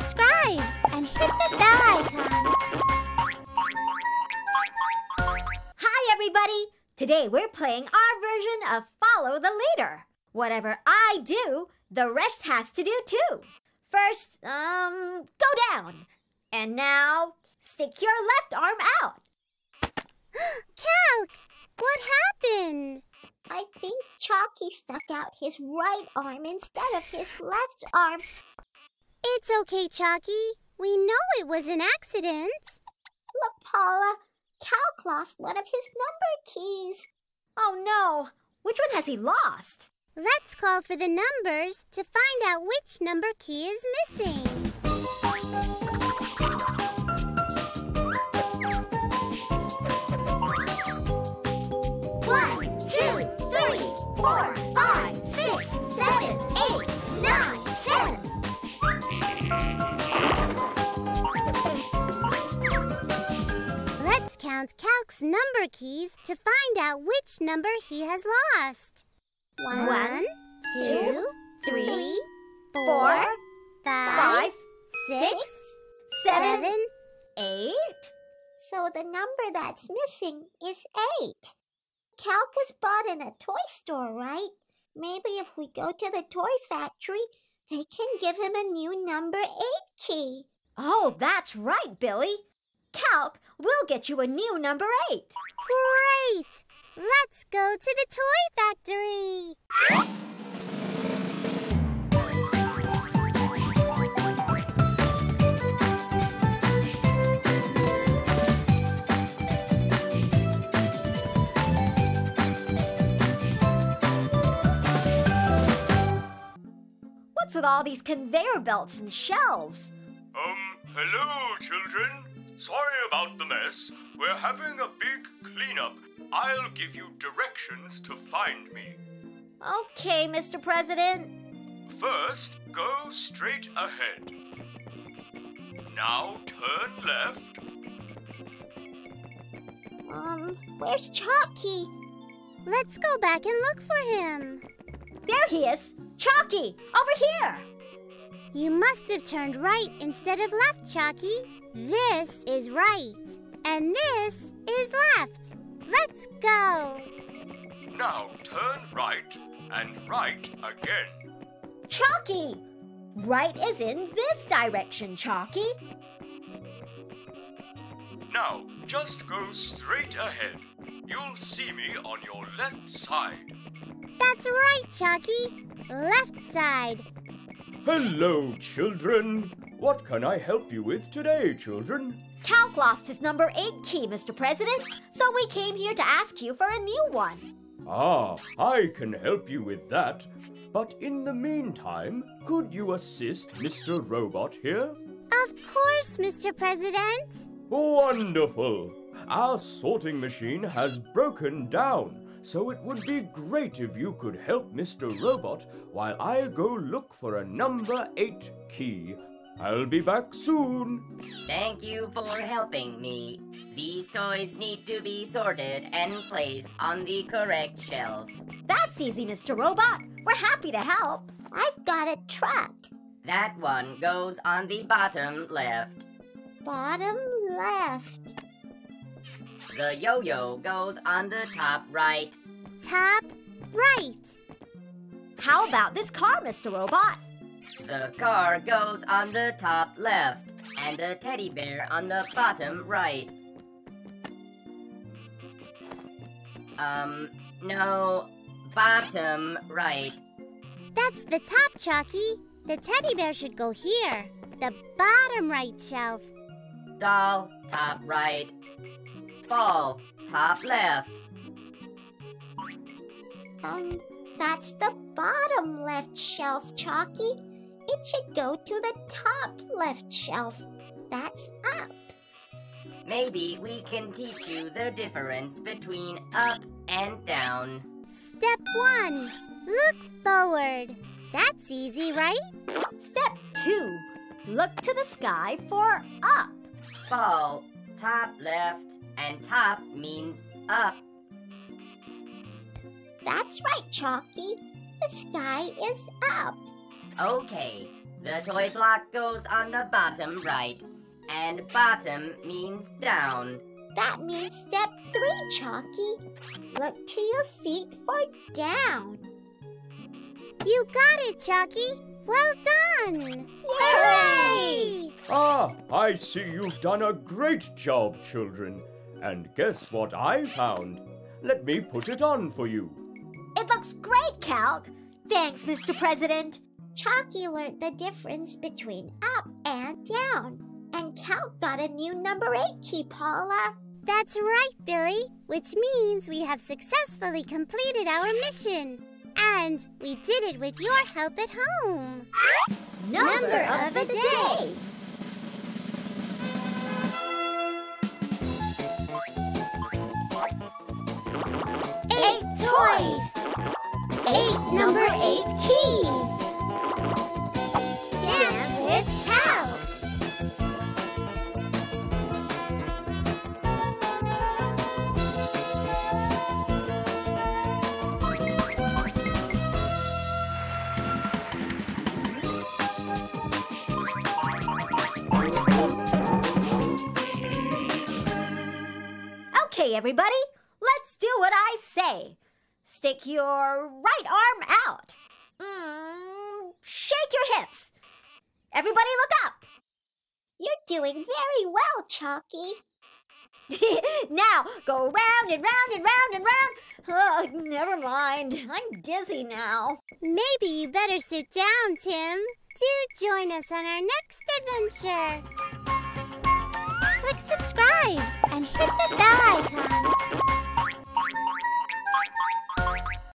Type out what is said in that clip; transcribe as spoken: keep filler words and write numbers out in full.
subscribe and hit the bell icon. Hi, everybody. Today we're playing our version of Follow the Leader. Whatever I do, the rest has to do too. First, um, go down. And now, stick your left arm out. Calc, what happened? I think Chalky stuck out his right arm instead of his left arm. It's okay, Chalky. We know it was an accident. Look, Paula. Calc lost one of his number keys. Oh, no. Which one has he lost? Let's call for the numbers to find out which number key is missing. one, two, three, four, five, six, seven, eight, nine, ten. Let's count Calc's number keys to find out which number he has lost. One, One two, three, three four, five, five, six, seven, seven, eight. So the number that's missing is eight. Calc was bought in a toy store, right? Maybe if we go to the Toy Factory, they can give him a new number eight key. Oh, that's right, Billy. Calc, we'll get you a new number eight. Great! Let's go to the Toy Factory. What's with all these conveyor belts and shelves? Um, hello, children. Sorry about the mess. We're having a big cleanup. I'll give you directions to find me. Okay, Mister President. First, go straight ahead. Now turn left. Um, where's Chalky? Let's go back and look for him. There he is. Chalky, over here. You must have turned right instead of left, Chalky. This is right, and this is left. Let's go. Now turn right and right again. Chalky! Right is in this direction, Chalky. Now just go straight ahead. You'll see me on your left side. That's right, Chalky. Left side. Hello, children. What can I help you with today, children? Calc lost his number eight key, Mister President, so we came here to ask you for a new one. Ah, I can help you with that. But in the meantime, could you assist Mister Robot here? Of course, Mister President. Wonderful. Our sorting machine has broken down, so it would be great if you could help Mister Robot while I go look for a number eight key. I'll be back soon. Thank you for helping me. These toys need to be sorted and placed on the correct shelf. That's easy, Mister Robot. We're happy to help. I've got a truck. That one goes on the bottom left. Bottom left. The yo-yo goes on the top right. Top right. How about this car, Mister Robot? The car goes on the top left, and the teddy bear on the bottom right. Um, no, bottom right. That's the top, Chalky. The teddy bear should go here, the bottom right shelf. Doll, top right. Ball, top left. Um, that's the bottom left shelf, Chalky. It should go to the top left shelf. That's up. Maybe we can teach you the difference between up and down. Step one, look forward. That's easy, right? Step two, look to the sky for up. Ball, top left, and top means up. That's right, Chalky. The sky is up. Okay, The toy block goes on the bottom right, and bottom means down. That means step three, Chalky. Look to your feet for down. You got it, Chalky. Well done. Yay! Hooray! Ah, I see you've done a great job, children. And guess what I found? Let me put it on for you. It looks great, Calc. Thanks, Mister President. Chalky learned the difference between up and down. And Calc got a new number eight key, Paula. That's right, Billy, which means we have successfully completed our mission. And we did it with your help at home. Number, number of, of the, the day. day. Eight toys. Eight number eight keys. Dance with Calc. Okay, everybody. Let's do what I say. Stick your right arm out. Mm, shake your hips. Everybody look up. You're doing very well, Chalky. Now, go round and round and round and round. Oh, never mind. I'm dizzy now. Maybe you better sit down, Tim. Do join us on our next adventure. Click subscribe and hit the bell icon.